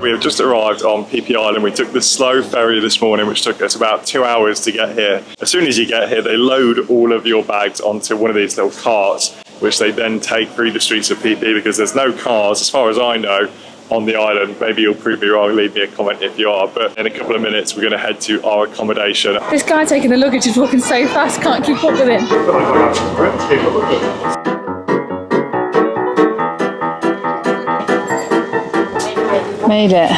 We have just arrived on Phi Phi Island. We took the slow ferry this morning, which took us about 2 hours to get here. As soon as you get here, they load all of your bags onto one of these little carts, which they then take through the streets of Phi Phi, because there's no cars, as far as I know, on the island. Maybe you'll prove me wrong, leave me a comment if you are, but in a couple of minutes we're going to head to our accommodation. This guy taking the luggage is walking so fast, can't keep up with him. Made it.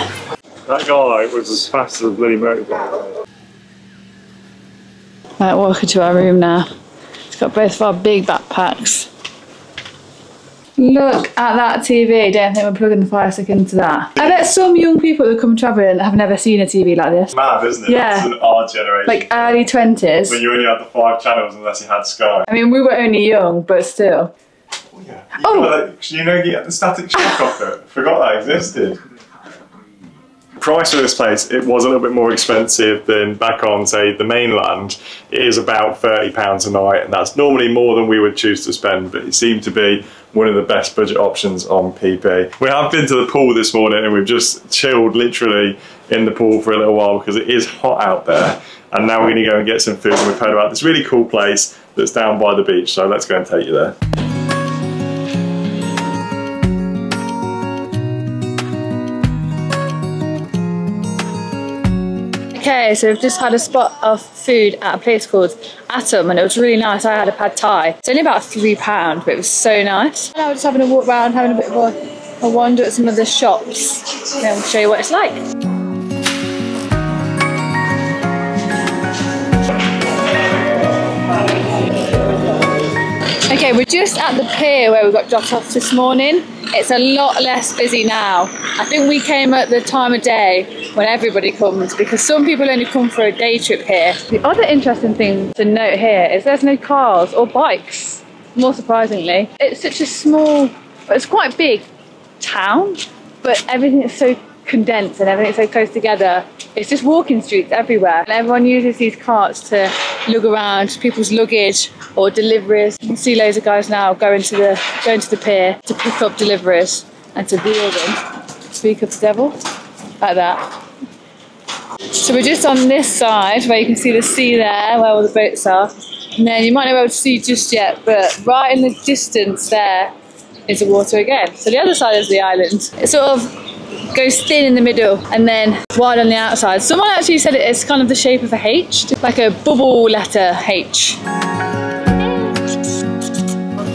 That guy was as fast as a bloody motorbike. Right, walking to our room now. It's got both of our big backpacks. Look at that TV. Don't think we're plugging the fire stick into that. I bet some young people that come travelling have never seen a TV like this. Mad, isn't it? Yeah. It's an odd generation. Like early 20s. When you only had the 5 channels unless you had Sky. I mean, we were only young, but still. Oh, yeah. You get the static shock off it. Forgot that existed. Price for this place, it was a little bit more expensive than back on, say, the mainland. It is about £30 a night, and that's normally more than we would choose to spend, but it seemed to be one of the best budget options on Phi Phi. We have been to the pool this morning, and we've just chilled literally in the pool for a little while because it is hot out there. And now we're going to go and get some food, and we've heard about this really cool place that's down by the beach, so let's go and take you there. Okay, so we've just had a spot of food at a place called Atom, and it was really nice. I had a pad thai. It's only about £3, but it was so nice. And I was just having a walk around, having a bit of a wander at some of the shops, and I'll show you what it's like. Okay, we're just at the pier where we got dropped off this morning. It's a lot less busy now. I think we came at the time of day when everybody comes, because some people only come for a day trip here. The other interesting thing to note here is there's no cars or bikes, more surprisingly. It's such a small, but it's quite a big town, but everything is so condensed and everything's so close together. It's just walking streets everywhere. And everyone uses these carts to lug around people's luggage or deliveries. You can see loads of guys now going to the pier to pick up deliveries and to wheel them. Speak of the devil. Like that. So we're just on this side where you can see the sea there, where all the boats are. And then you might not be able to see just yet, but right in the distance there is the water again. So the other side is the island. It sort of goes thin in the middle and then wide on the outside. Someone actually said it's kind of the shape of a H, like a bubble letter H.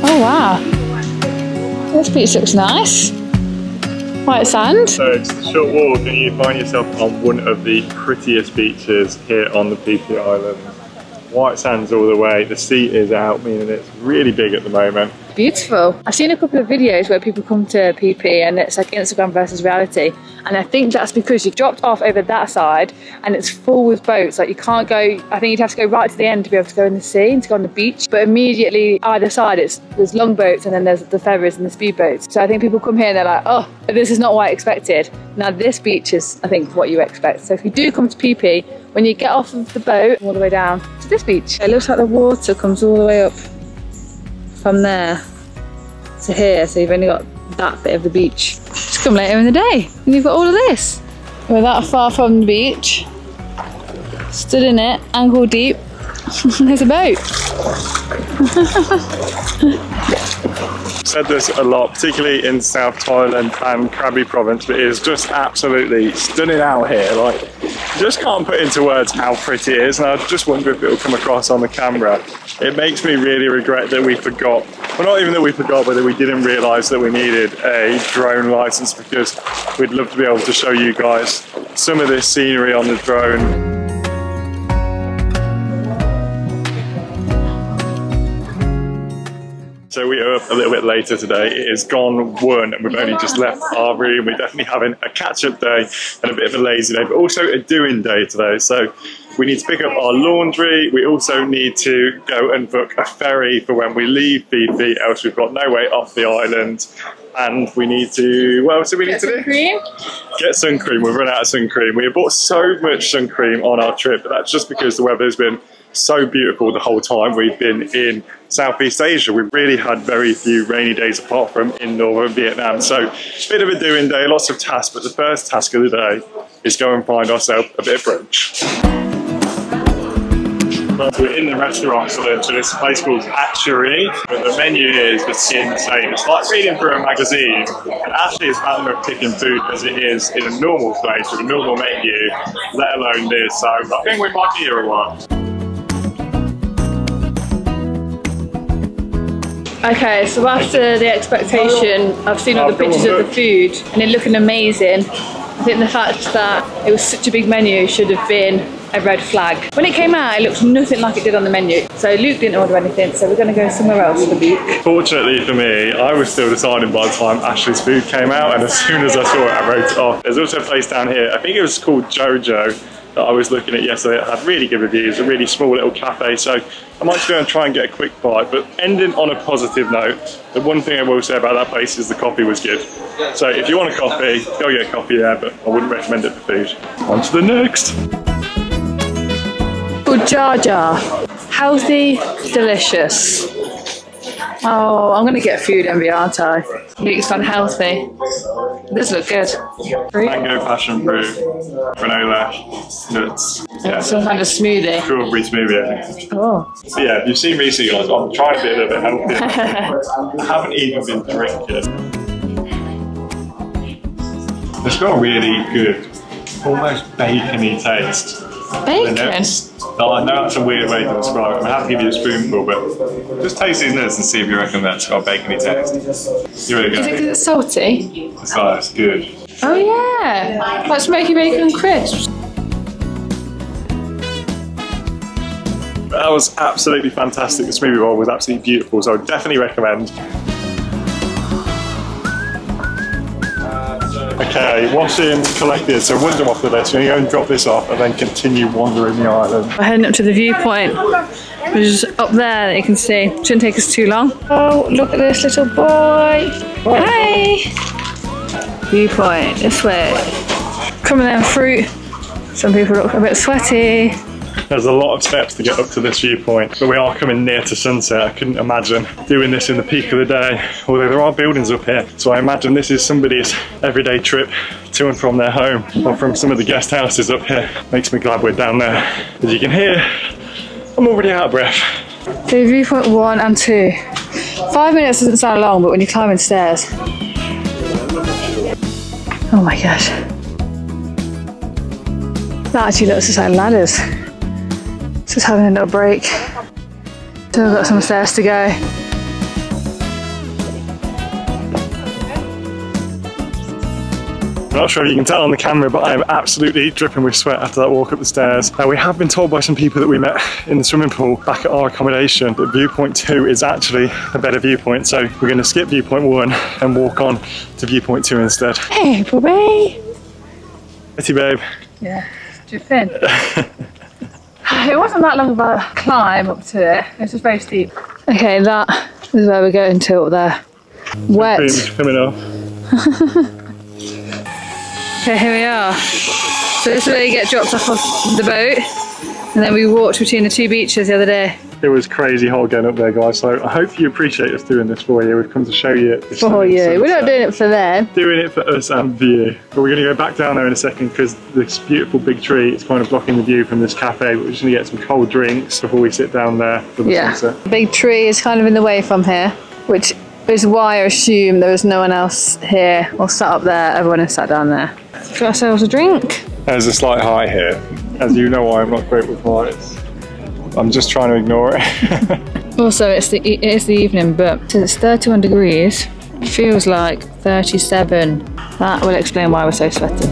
Oh wow, this beach looks nice. White sand. So it's a short walk and you find yourself on one of the prettiest beaches here on the Phi Phi Island. White sands all the way, the sea is out, meaning it's really big at the moment. Beautiful. I've seen a couple of videos where people come to Phi Phi and it's like Instagram versus reality. And I think that's because you dropped off over that side and it's full with boats. Like you can't go, I think you'd have to go right to the end to be able to go in the sea and to go on the beach. But immediately either side, there's long boats and then there's the ferries and the speedboats. So I think people come here and they're like, oh, this is not what I expected. Now this beach is, I think, what you expect. So if you do come to Phi Phi, when you get off of the boat all the way down to this beach, it looks like the water comes all the way up from there to here, so you've only got that bit of the beach. Just come later in the day and you've got all of this. We're that far from the beach, stood in it, ankle deep. There's a boat. Said this a lot, particularly in South Thailand and Krabi province, but it is just absolutely stunning out here. Like, you just can't put into words how pretty it is, and I just wonder if it'll come across on the camera. It makes me really regret that we forgot, well, not even that we forgot, but that we didn't realise that we needed a drone licence, because we'd love to be able to show you guys some of this scenery on the drone. So we are up a little bit later today. It is gone 1 and we've only just left our room. We're definitely having a catch-up day and a bit of a lazy day, but also a doing day today. So we need to pick up our laundry. We also need to go and book a ferry for when we leave Phi Phi, else we've got no way off the island. And we need to, what else do we need to do? Get sun cream. Get sun cream. We've run out of sun cream. We have bought so much sun cream on our trip, but that's just because the weather's been so beautiful the whole time we've been in Southeast Asia. We've really had very few rainy days apart from in northern Vietnam. So a bit of a doing day, lots of tasks, but the first task of the day is go and find ourselves a bit of brunch. So we're in the restaurant, so this place called Patcharee, but the menu is the same. It's like reading through a magazine, and actually it's as much picking food as it is in a normal place with a normal menu, let alone this. So I think we might be here a while. Okay, so after the expectation, I've seen all the pictures of the food, and it looking amazing. I think the fact that it was such a big menu should have been a red flag. When it came out, it looked nothing like it did on the menu. So Luke didn't order anything, so we're going to go somewhere else for Luke. Fortunately for me, I was still deciding by the time Ashleigh's food came out, and as soon as I saw it, I wrote it off. There's also a place down here, I think it was called Ja Ja, that I was looking at yesterday. It had really good reviews, a really small little cafe, so I might just go and try and get a quick bite. But ending on a positive note, the one thing I will say about that place is the coffee was good. So if you want a coffee, go get coffee there, but I wouldn't recommend it for food. On to the next. Ja Ja. Healthy, delicious. Oh, I'm gonna get food envy, aren't I? Luke's gone healthy. This looks good. Mango, passion fruit, granola, nuts. Yeah. Some kind of smoothie. Strawberry smoothie, I think. Oh. So yeah, if you've seen me see guys, I'm trying to be a little bit healthier. I haven't even been drinking. It's got a really good, almost bacony taste. Bacon? No, I know that's a weird way to describe it. I'm going to have to give you a spoonful, but just taste these nuts and see if you reckon that's got a bacony taste. Here we go. Is it because it's salty? It's like, it's good. Oh yeah! Like smoky bacon and crisps. That was absolutely fantastic. The smoothie bowl was absolutely beautiful, so I would definitely recommend. Okay, once in, collected, so wander off the list. You're going to go and drop this off and then continue wandering the island. We're heading up to the viewpoint, which is up there that you can see. Shouldn't take us too long. Oh, look at this little boy. Hi! Viewpoint, this way. Coming down fruit. Some people look a bit sweaty. There's a lot of steps to get up to this viewpoint, but we are coming near to sunset. I couldn't imagine doing this in the peak of the day, although there are buildings up here. So I imagine this is somebody's everyday trip to and from their home, or from some of the guest houses up here. Makes me glad we're down there. As you can hear, I'm already out of breath. So viewpoint 1 and 2. 5 minutes doesn't sound long, but when you're climbing stairs. Oh my gosh. That actually looks like ladders. Just having a little break. Still got some stairs to go. I'm not sure if you can tell on the camera, but I am absolutely dripping with sweat after that walk up the stairs. Now, we have been told by some people that we met in the swimming pool back at our accommodation that viewpoint 2 is actually a better viewpoint, so we're going to skip viewpoint 1 and walk on to viewpoint 2 instead. Hey, Bobby! Pretty babe. Yeah, dripping. It wasn't that long of a climb up to it. It was very steep. Okay, that is where we're going to up there. Wet. It's coming off. Okay, here we are. So this is where you get dropped off of the boat, and then we walked between the two beaches the other day. It was crazy hard going up there, guys, so I hope you appreciate us doing this for you. We've come to show you. For you. We're not doing it for them. Doing it for us and for you. But we're going to go back down there in a second because this beautiful big tree is kind of blocking the view from this cafe. But we're just going to get some cold drinks before we sit down there for the sunset. The big tree is kind of in the way from here, which is why I assume there was no one else here or sat up there. Everyone has sat down there. Got ourselves a drink. There's a slight high here. As you know, I'm not great with lights. I'm just trying to ignore it. Also, it is the evening, but since it's 31 degrees, it feels like 37. That will explain why we're so sweaty.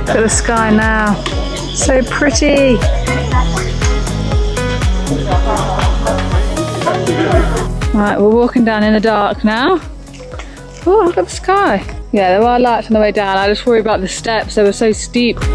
Look at the sky now. So pretty. Right, we're walking down in the dark now. Oh, look at the sky. Yeah, there are lights on the way down. I just worry about the steps, they were so steep. Okay,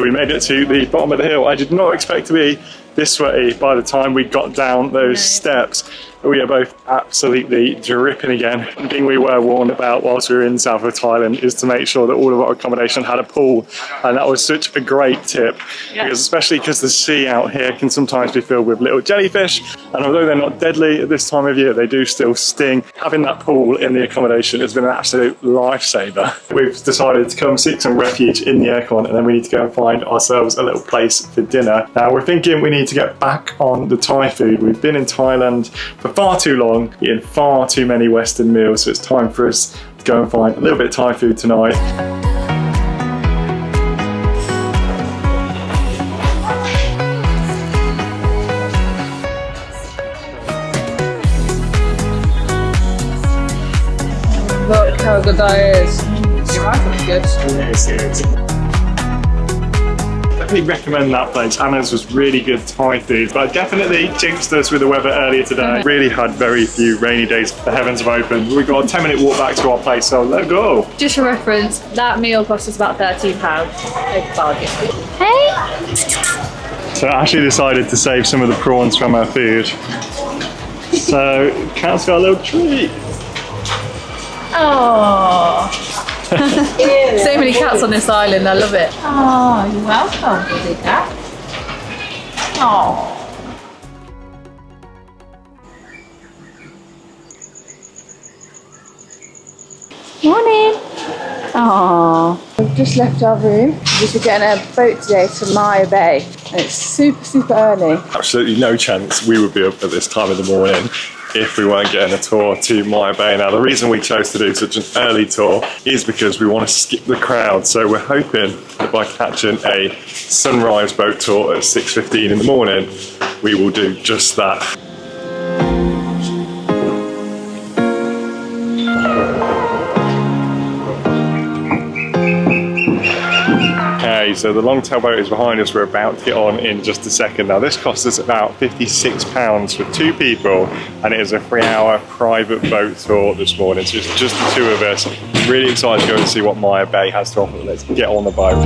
we made it to the bottom of the hill. I did not expect to be this way by the time we got down those steps. We are both absolutely dripping again. One thing we were warned about whilst we were in south of Thailand is to make sure that all of our accommodation had a pool. And that was such a great tip, because especially because the sea out here can sometimes be filled with little jellyfish. And although they're not deadly at this time of year, they do still sting. Having that pool in the accommodation has been an absolute lifesaver. We've decided to come seek some refuge in the aircon, and then we need to go and find ourselves a little place for dinner. Now we're thinking we need to get back on the Thai food. We've been in Thailand for far too long, eating far too many Western meals, so it's time for us to go and find a little bit of Thai food tonight. Look how good that is. Your rice is good. It is good. Recommend that place. Anna's was really good Thai food, but definitely jinxed us with the weather earlier today. Really had very few rainy days. The heavens have opened. We've got a 10-minute walk back to our place, so let's go. Just for reference, that meal cost us about £13. A bargain. Hey! So Ashley decided to save some of the prawns from her food. So Kat's got a little treat. Oh. So many cats on this island, I love it. Oh, you're welcome, baby cat. Oh. Morning. Oh. We've just left our room. We should get on a boat today to Maya Bay, and it's super, super early. Absolutely no chance we would be up at this time of the morning if we weren't getting a tour to Maya Bay. Now, the reason we chose to do such an early tour is because we want to skip the crowd. So we're hoping that by catching a sunrise boat tour at 6:15 in the morning, we will do just that. So the long-tail boat is behind us. We're about to get on in just a second. Now this cost us about £56 for two people, and it is a 3-hour private boat tour this morning. So it's just the two of us. Really excited to go and see what Maya Bay has to offer. Let's get on the boat.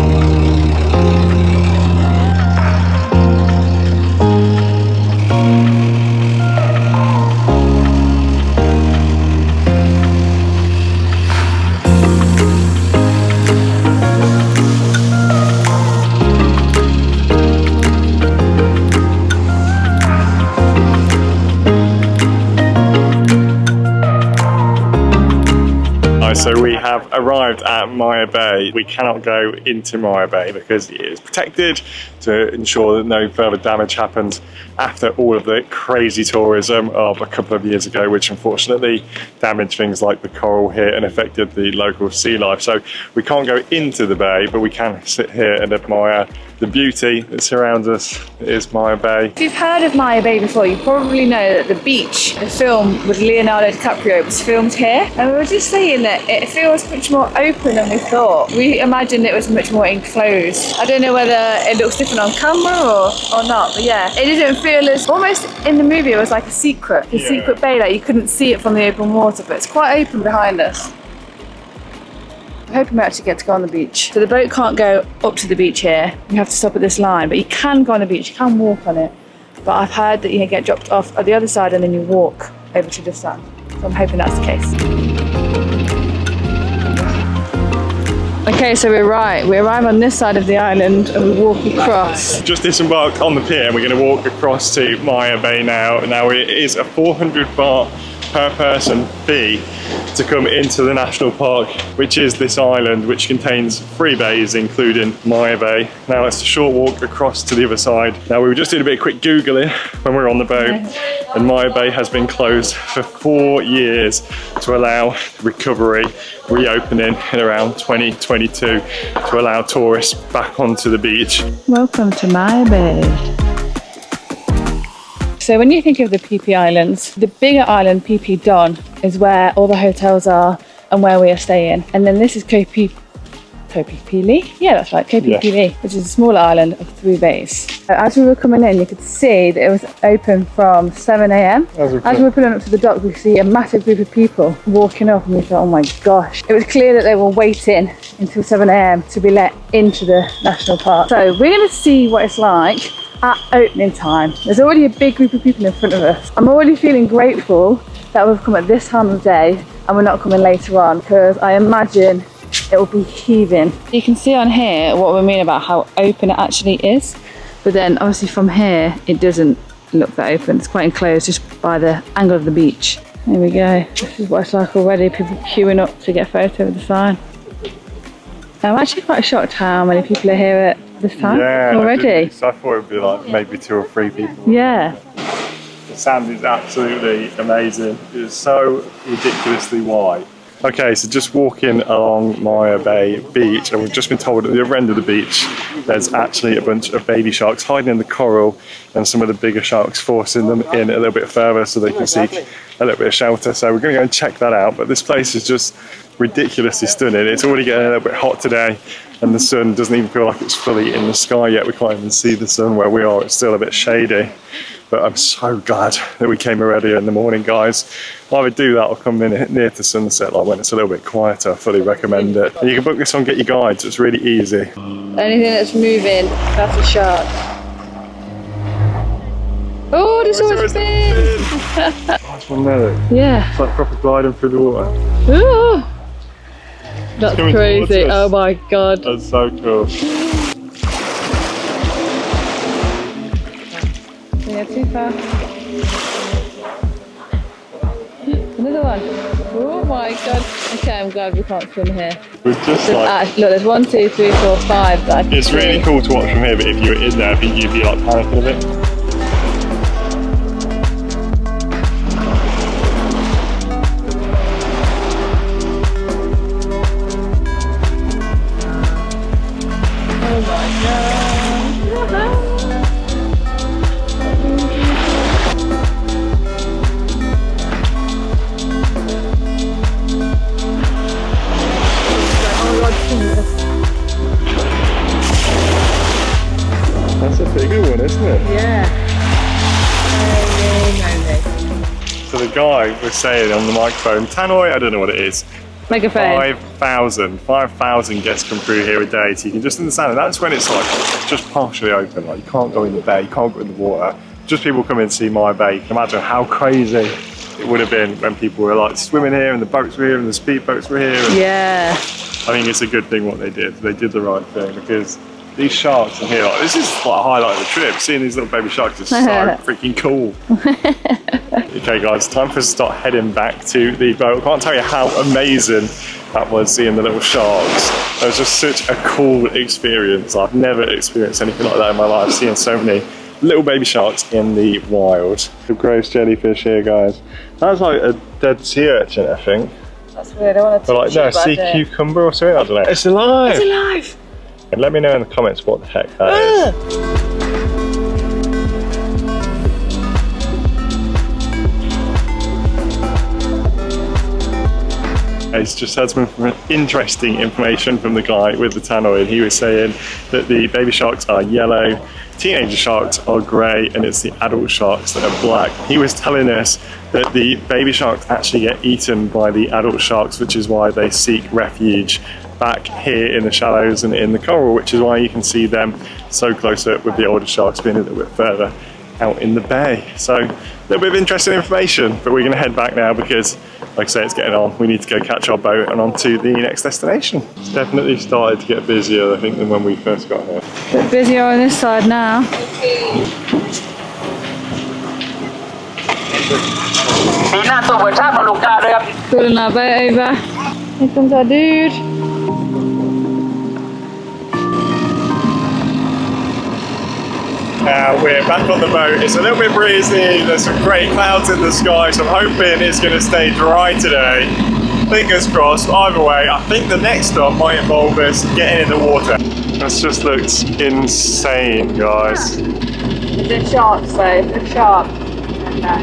So we have arrived at Maya Bay. We cannot go into Maya Bay because it is protected to ensure that no further damage happens after all of the crazy tourism of a couple of years ago, which unfortunately damaged things like the coral here and affected the local sea life. So we can't go into the bay, but we can sit here and admire the beauty that surrounds us. It is Maya Bay. If you've heard of Maya Bay before, you probably know that the beach, the film with Leonardo DiCaprio, was filmed here. And we were just saying that it feels much more open than we thought. We imagined it was much more enclosed. I don't know whether it looks different on camera or not, but yeah. It didn't feel as, almost in the movie it was like a secret bay, like you couldn't see it from the open water, but it's quite open behind us. I'm hoping we actually get to go on the beach. So the boat can't go up to the beach here. You have to stop at this line, but you can go on the beach, you can walk on it. But I've heard that you get dropped off at the other side and then you walk over to this side. So I'm hoping that's the case. Okay, so we're right. We arrive on this side of the island and we walk across. Just disembarked on the pier and we're going to walk across to Maya Bay now. Now it is a 400 baht per person fee to come into the national park, which is this island, which contains 3 bays, including Maya Bay. Now it's a short walk across to the other side. Now we were just doing a bit of quick Googling when we were on the boat, and Maya Bay has been closed for 4 years to allow recovery, reopening in around 2022 to allow tourists back onto the beach. Welcome to Maya Bay. So when you think of the Phi Phi Islands, the bigger island, Phi Phi Don, is where all the hotels are and where we are staying. And then this is Koh Phi Phi Lee? Yeah, that's right, Koh Phi Phi Lee, which is a smaller island of 3 bays. So as we were coming in, you could see that it was open from 7 a.m. As we were pulling up to the dock, we could see a massive group of people walking up, and we thought, oh my gosh. It was clear that they were waiting until 7 a.m. to be let into the national park. So we're going to see what it's like at opening time. There's already a big group of people in front of us. I'm already feeling grateful that we've come at this time of day and we're not coming later on, because I imagine it will be heaving. You can see on here what we mean about how open it actually is, but then obviously from here it doesn't look that open. It's quite enclosed just by the angle of the beach. There we go. This is what it's like already, people queuing up to get a photo with the sign. I'm actually quite shocked how many people are here at this time already. I thought it would be like maybe 2 or 3 people. Yeah. The sand is absolutely amazing. It's so ridiculously wide. Okay, so just walking along Maya Bay beach, and we've just been told at the other end of the beach there's actually a bunch of baby sharks hiding in the coral, and some of the bigger sharks forcing them in a little bit further so they can seek a little bit of shelter. So we're going to go and check that out, but this place is just ridiculously stunning. It's already getting a little bit hot today, and the sun doesn't even feel like it's fully in the sky yet. We can't even see the sun where we are, it's still a bit shady. But I'm so glad that we came earlier in the morning, guys. Either do that or come in near to sunset, like when it's a little bit quieter. I fully recommend it. And you can book this on Get Your Guides, it's really easy. Anything that's moving, that's a shark. Oh, there's always a fin! That's one there. Yeah. It's like proper gliding through the water. Ooh. That's crazy, oh my god. That's so cool. Yeah, too far. Another one. Oh my god. Okay, I'm glad we can't swim here. We're just like, look, there's 1, 2, 3, 4, 5 that I can It's see. Really cool to watch from here, but if you were in there, I think you'd be like panicking a bit. Oh my god. Guy was saying on the microphone, tannoy, I don't know what it is, megaphone, 5,000 guests come through here a day, so you can just understand, and that's when it's like just partially open, like you can't go in the bay, you can't go in the water, just people come in and see Maya Bay. You can imagine how crazy it would have been when people were like swimming here, and the boats were here, and the speedboats were here. And yeah, I think it's a good thing what they did the right thing, because these sharks in here, like, this is like a highlight of the trip, seeing these little baby sharks is so freaking cool. Okay guys, time for us to start heading back to the boat. I can't tell you how amazing that was, seeing the little sharks. It was just such a cool experience. I've never experienced anything like that in my life, seeing so many little baby sharks in the wild. The gross jellyfish here, guys. That's like a dead sea urchin, I think. That's weird, I want to touch it. Like, no, a sea cucumber or something, I don't know. It's alive! It's alive! And let me know in the comments what the heck that is. It's just had some interesting information from the guy with the tannoy, and he was saying that the baby sharks are yellow, teenager sharks are grey, and it's the adult sharks that are black. He was telling us that the baby sharks actually get eaten by the adult sharks, which is why they seek refuge back here in the shallows and in the coral, which is why you can see them so close up, with the older sharks being a little bit further out in the bay. So a little bit of interesting information, but we're going to head back now because, like I say, it's getting on. We need to go catch our boat and on to the next destination. It's definitely started to get busier, I think, than when we first got here. A bit busier on this side now. Pulling our boat over. Here comes our dude. We're back on the boat. It's a little bit breezy, there's some great clouds in the sky, so I'm hoping it's going to stay dry today. Fingers crossed. Either way, I think the next stop might involve us getting in the water. This just looks insane, guys. There's sharks though, there's sharks. I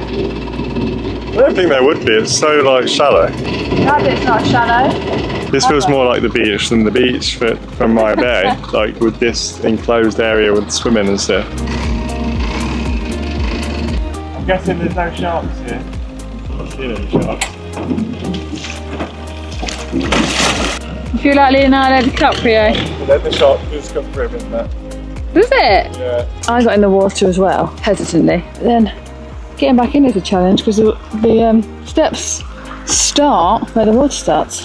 don't think there would be, it's so like shallow. No, it's not shallow. This feels more like the beach than the beach from Maya Bay, like with this enclosed area with swimming and stuff. I'm guessing there's no sharks here. I've seen any sharks. I feel like Leonardo DiCaprio. Then the shark does come through, isn't it? Was it? Yeah. I got in the water as well, hesitantly. Then getting back in is a challenge because the steps start where the water starts.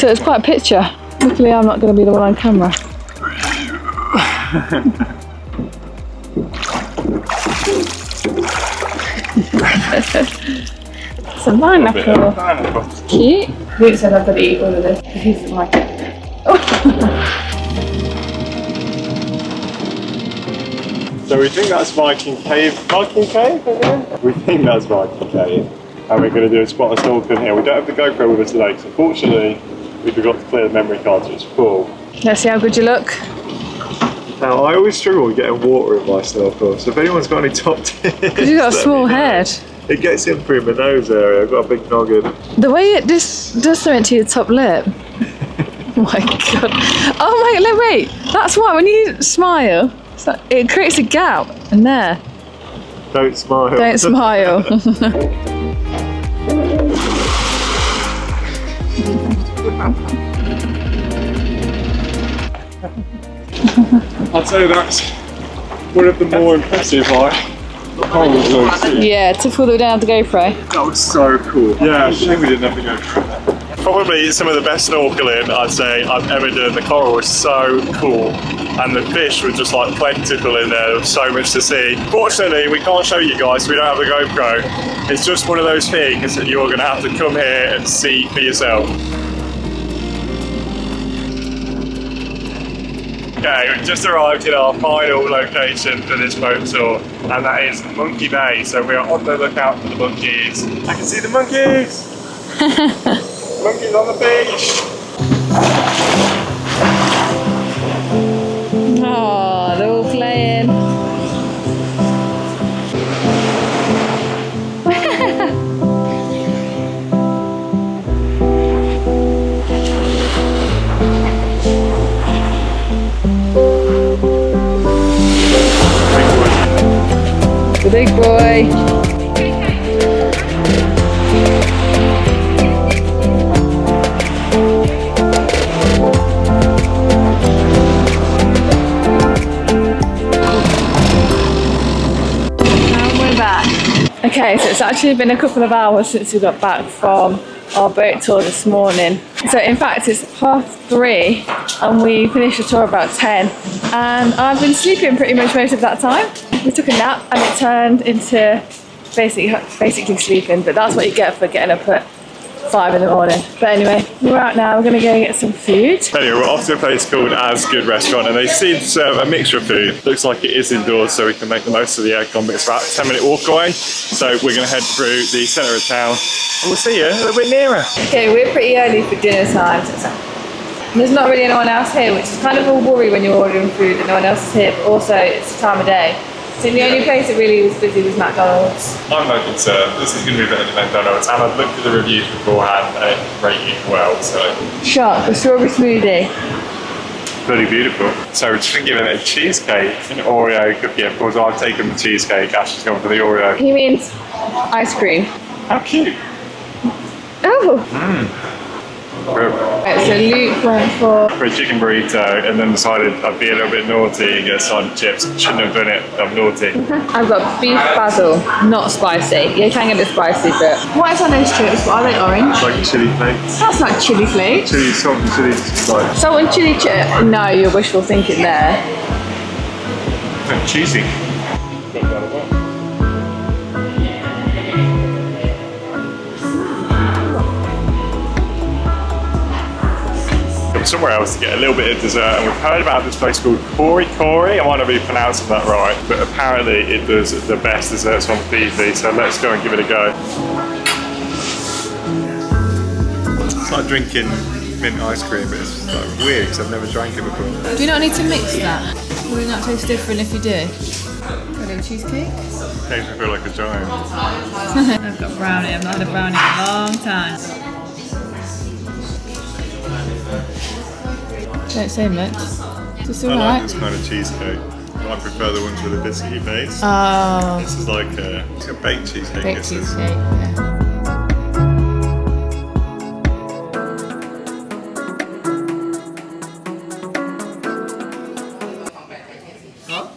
So it's quite a picture. Luckily I'm not going to be the one on camera. It's a pineapple. It's cute. Luke said I've got to eat all of this because he doesn't like it. Oh. So we think that's Viking Cave. Viking Cave? Yeah. We think that's Viking Cave. And we're going to do a spot of snorkeling here. We don't have the GoPro with us today because unfortunately we forgot to clear the memory card, so it's full. Let's see how good you look. Now, I always struggle getting water in my snorkel, so if anyone's got any top tips... Because you've got a small head. It gets in through my nose area, I've got a big noggin. The way it does something to your top lip. Oh my god. Oh my, no, wait, that's why when you smile, it's like, it creates a gap in there. Don't smile. Don't smile. I'd say that's one of the more impressive Yeah, typical that we don't have the GoPro. That was so cool. Yeah, I think we didn't have the GoPro. Probably some of the best snorkeling I'd say I've ever done. The coral was so cool. And the fish were just like plentiful in there. There was so much to see. Fortunately, we can't show you guys, we don't have the GoPro. It's just one of those things that you're going to have to come here and see for yourself. Okay, we've just arrived at our final location for this boat tour, and that is Monkey Bay. So we are on the lookout for the monkeys. I can see the monkeys! Monkeys on the beach! Oh, they're all playing. The big boy. And we're back. Okay, so it's actually been a couple of hours since we got back from our boat tour this morning. So in fact it's 3:30 and we finished the tour about 10, and I've been sleeping pretty much most of that time. We took a nap and it turned into basically sleeping, but that's what you get for getting up at 5 in the morning. But anyway, we're out now, we're going to go get some food. Anyway, we're off to a place called As Good Restaurant, and they seem to serve a mixture of food. Looks like it is indoors, so we can make the most of the aircon, but it's about a 10-minute walk away. So we're going to head through the centre of town and we'll see you a little bit nearer. Okay, we're pretty early for dinner time. There's not really anyone else here, which is kind of a worry when you're ordering food and no one else is here, but also it's the time of day. So the only place that really was busy was McDonald's. I'm no concerned. This is going to be better than McDonald's, and I've looked at the reviews beforehand and it's rating well, so... Shark, the strawberry smoothie. Bloody beautiful. So we've just been given a cheesecake, an Oreo cookie. Of course, I've taken the cheesecake, Ash has gone for the Oreo. He means ice cream. How cute. Oh! Mm. Right, so Luke went for a chicken burrito and then decided I'd be a little bit naughty and get some chips. Shouldn't have done it, I'm naughty. I've got beef basil, not spicy. You can get it spicy, but... What is on those chips? Are they orange? It's like chili flakes. That's not chili flakes. Chili, salt and chili flakes. Salt and chili chip? No, you're wishful thinking there. They're cheesy. Somewhere else to get a little bit of dessert, and we've heard about this place called Qoori Qoori. I might not be pronouncing that right, but apparently it does the best desserts on Phi Phi, so let's go and give it a go. It's like drinking mint ice cream, but it's like weird because I've never drank it before. Do you not need to mix that? Will it not taste different if you do? Got a cheesecake? It makes me feel like a giant. I've got brownie, I've not had a brownie in a long time. Don't say much. It's alright. I like this kind of cheesecake. I prefer the ones with a biscuity base. Oh. This is like a baked cheesecake. Baked cheesecake, yeah. Huh?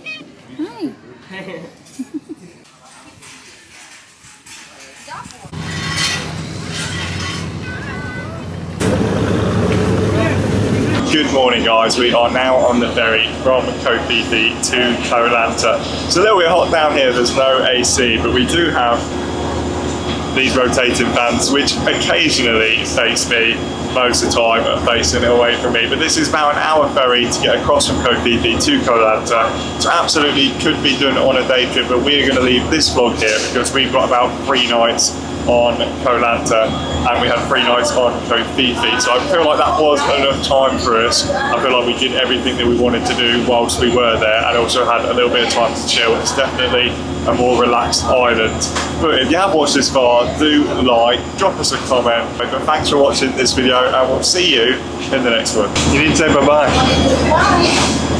morning, guys. We are now on the ferry from Koh Phi Phi to Koh-Lanta. It's a little bit hot down here, there's no AC, but we do have these rotating fans which occasionally face me, most of the time are facing it away from me. But this is about an hour ferry to get across from Koh Phi Phi to Koh-Lanta, so absolutely could be done on a day trip, but we are going to leave this vlog here because we've got about 3 nights on Koh-Lanta and we had 3 nights on Koh Phi Phi, so I feel like that was enough time for us. I feel like we did everything that we wanted to do whilst we were there and also had a little bit of time to chill. It's definitely a more relaxed island. But if you have watched this far, do like, drop us a comment. But thanks for watching this video and we'll see you in the next one. You need to say bye-bye.